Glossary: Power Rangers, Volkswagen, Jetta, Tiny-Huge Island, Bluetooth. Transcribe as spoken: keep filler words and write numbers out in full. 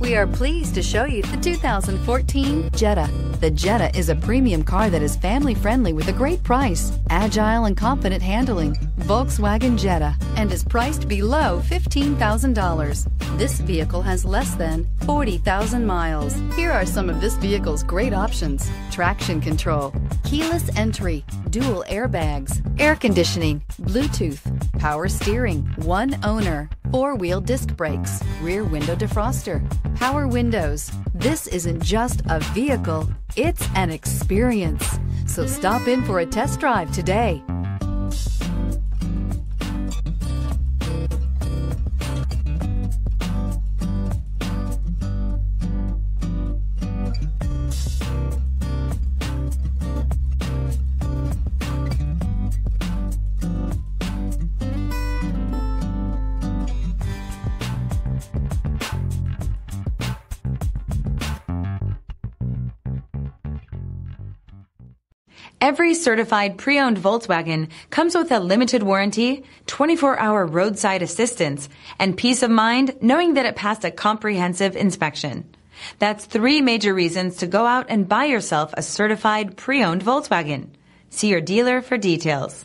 We are pleased to show you the two thousand fourteen Jetta. The Jetta is a premium car that is family-friendly with a great price, agile and confident handling. Volkswagen Jetta, and is priced below fifteen thousand dollars. This vehicle has less than forty thousand miles. Here are some of this vehicle's great options: traction control, keyless entry, dual airbags, air conditioning, Bluetooth, power steering, one owner, four-wheel disc brakes, rear window defroster, power windows. This isn't just a vehicle, it's an experience. So stop in for a test drive today. Every certified pre-owned Volkswagen comes with a limited warranty, twenty-four hour roadside assistance, and peace of mind knowing that it passed a comprehensive inspection. That's three major reasons to go out and buy yourself a certified pre-owned Volkswagen. See your dealer for details.